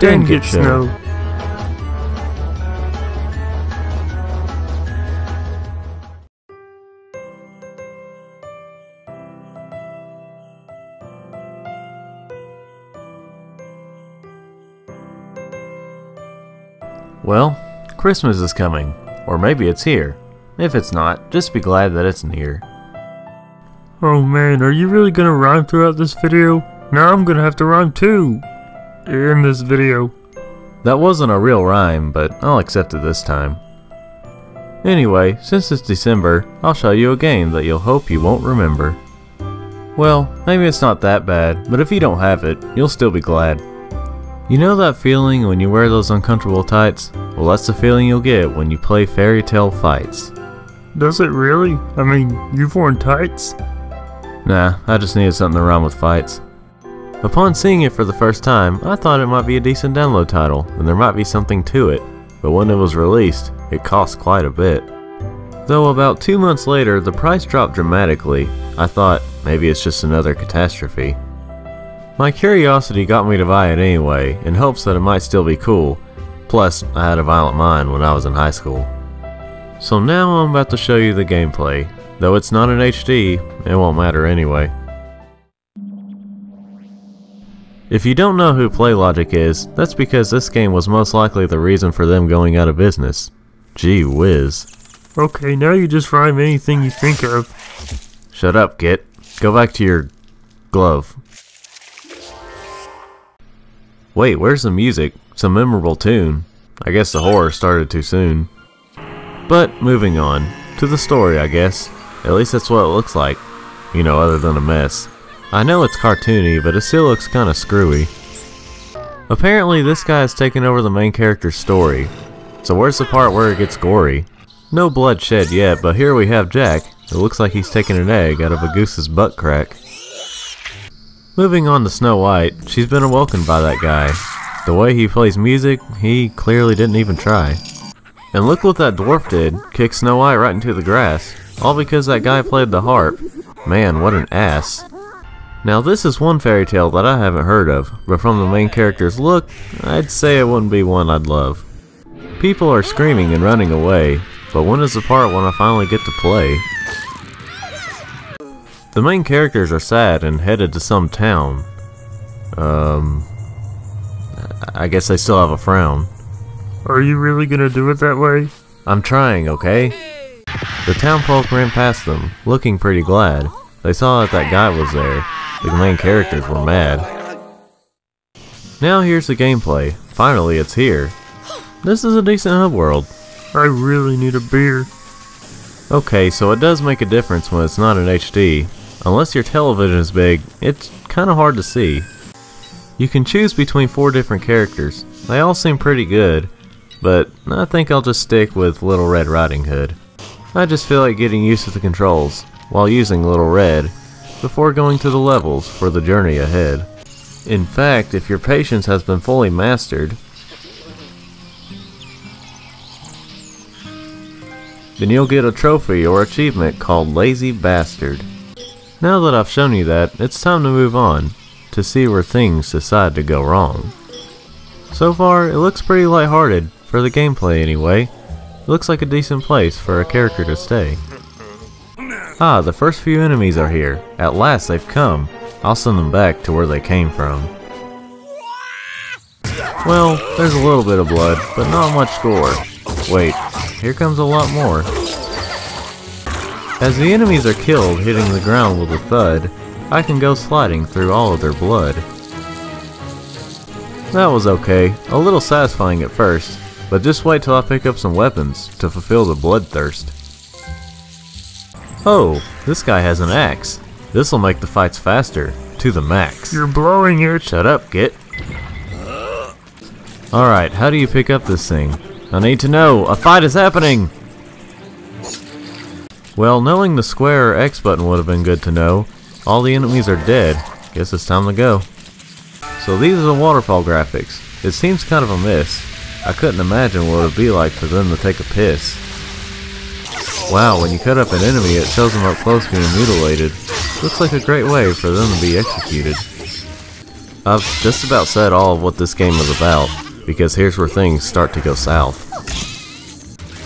Then get snow. Well, Christmas is coming, or maybe it's here. If it's not, just be glad that it's near. Oh man, are you really gonna rhyme throughout this video? Now I'm gonna have to rhyme too! In this video. That wasn't a real rhyme, but I'll accept it this time. Anyway, since it's December, I'll show you a game that you'll hope you won't remember. Well, maybe it's not that bad, but if you don't have it, you'll still be glad. You know that feeling when you wear those uncomfortable tights? Well, that's the feeling you'll get when you play Fairy Tale Fights. Does it really? I mean, you've worn tights? Nah, I just needed something to rhyme with fights. Upon seeing it for the first time, I thought it might be a decent download title, and there might be something to it, but when it was released, it cost quite a bit. Though about 2 months later, the price dropped dramatically. I thought, maybe it's just another catastrophe. My curiosity got me to buy it anyway, in hopes that it might still be cool. Plus, I had a violent mind when I was in high school. So now I'm about to show you the gameplay. Though it's not in HD, it won't matter anyway. If you don't know who PlayLogic is, that's because this game was most likely the reason for them going out of business. Gee whiz. Okay, now you just rhyme anything you think of. Shut up, Kit. Go back to your glove. Wait, where's the music? It's a memorable tune. I guess the horror started too soon. But moving on. To the story, I guess. At least that's what it looks like. You know, other than a mess. I know it's cartoony, but it still looks kinda screwy. Apparently this guy has taken over the main character's story. So where's the part where it gets gory? No bloodshed yet, but here we have Jack. It looks like he's taking an egg out of a goose's butt crack. Moving on to Snow White, she's been awoken by that guy. The way he plays music, he clearly didn't even try. And look what that dwarf did, kicked Snow White right into the grass, all because that guy played the harp. Man, what an ass. Now this is one fairy tale that I haven't heard of, but from the main character's look, I'd say it wouldn't be one I'd love. People are screaming and running away, but when is the part when I finally get to play? The main characters are sad and headed to some town. I guess they still have a frown. Are you really gonna do it that way? I'm trying, okay? The townfolk ran past them, looking pretty glad. They saw that that guy was there. The main characters were mad. Now here's the gameplay. Finally, it's here. This is a decent hub world. I really need a beer. Okay, so it does make a difference when it's not in HD. Unless your television is big, it's kinda hard to see. You can choose between 4 different characters. They all seem pretty good, but I think I'll just stick with Little Red Riding Hood. I just feel like getting used to the controls while using Little Red before going to the levels for the journey ahead. In fact, if your patience has been fully mastered, then you'll get a trophy or achievement called Lazy Bastard. Now that I've shown you that, it's time to move on to see where things decide to go wrong. So far, it looks pretty lighthearted, for the gameplay anyway. It looks like a decent place for a character to stay. Ah, the first few enemies are here. At last they've come. I'll send them back to where they came from. Well, there's a little bit of blood, but not much gore. Wait, here comes a lot more. As the enemies are killed, hitting the ground with a thud, I can go sliding through all of their blood. That was okay, a little satisfying at first, but just wait till I pick up some weapons to fulfill the bloodthirst. Oh, this guy has an axe. This'll make the fights faster, to the max. You're blowing it! Shut up, Git. Alright, how do you pick up this thing? I need to know! A fight is happening! Well, knowing the square or X button would have been good to know. All the enemies are dead. Guess it's time to go. So these are the waterfall graphics. It seems kind of a miss. I couldn't imagine what it would be like for them to take a piss. Wow, when you cut up an enemy, it shows them up close being mutilated. Looks like a great way for them to be executed. I've just about said all of what this game is about, because here's where things start to go south.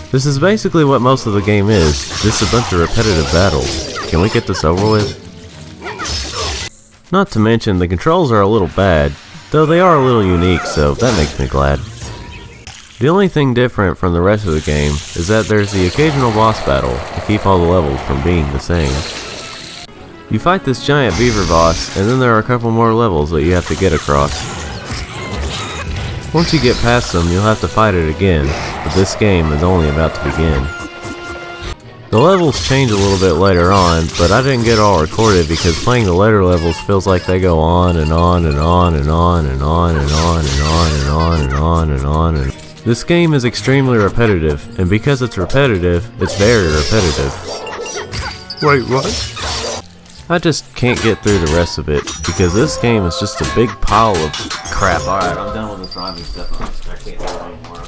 This is basically what most of the game is, just a bunch of repetitive battles. Can we get this over with? Not to mention, the controls are a little bad, though they are a little unique, so that makes me glad. The only thing different from the rest of the game is that there's the occasional boss battle to keep all the levels from being the same. You fight this giant beaver boss, and then there are a couple more levels that you have to get across. Once you get past them, you'll have to fight it again, but this game is only about to begin. The levels change a little bit later on, but I didn't get all recorded because playing the later levels feels like they go on and on and on and on and on and on and on and on and on and on and on. This game is extremely repetitive, and because it's repetitive, it's very repetitive. Wait, what? I just can't get through the rest of it, because this game is just a big pile of crap. Alright, I'm done with the driving stuff. I can't do it anymore.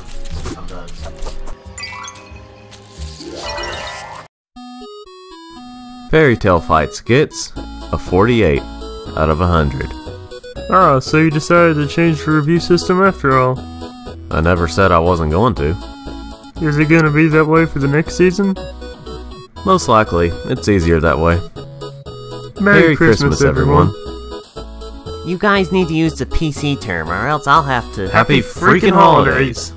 I'm done. Fairy Tale Fights gets a 48 out of 100. Oh, so you decided to change the review system after all. I never said I wasn't going to. Is it going to be that way for the next season? Most likely. It's easier that way. Merry Christmas, everyone. You guys need to use the PC term, or else I'll have to... Happy freaking holidays!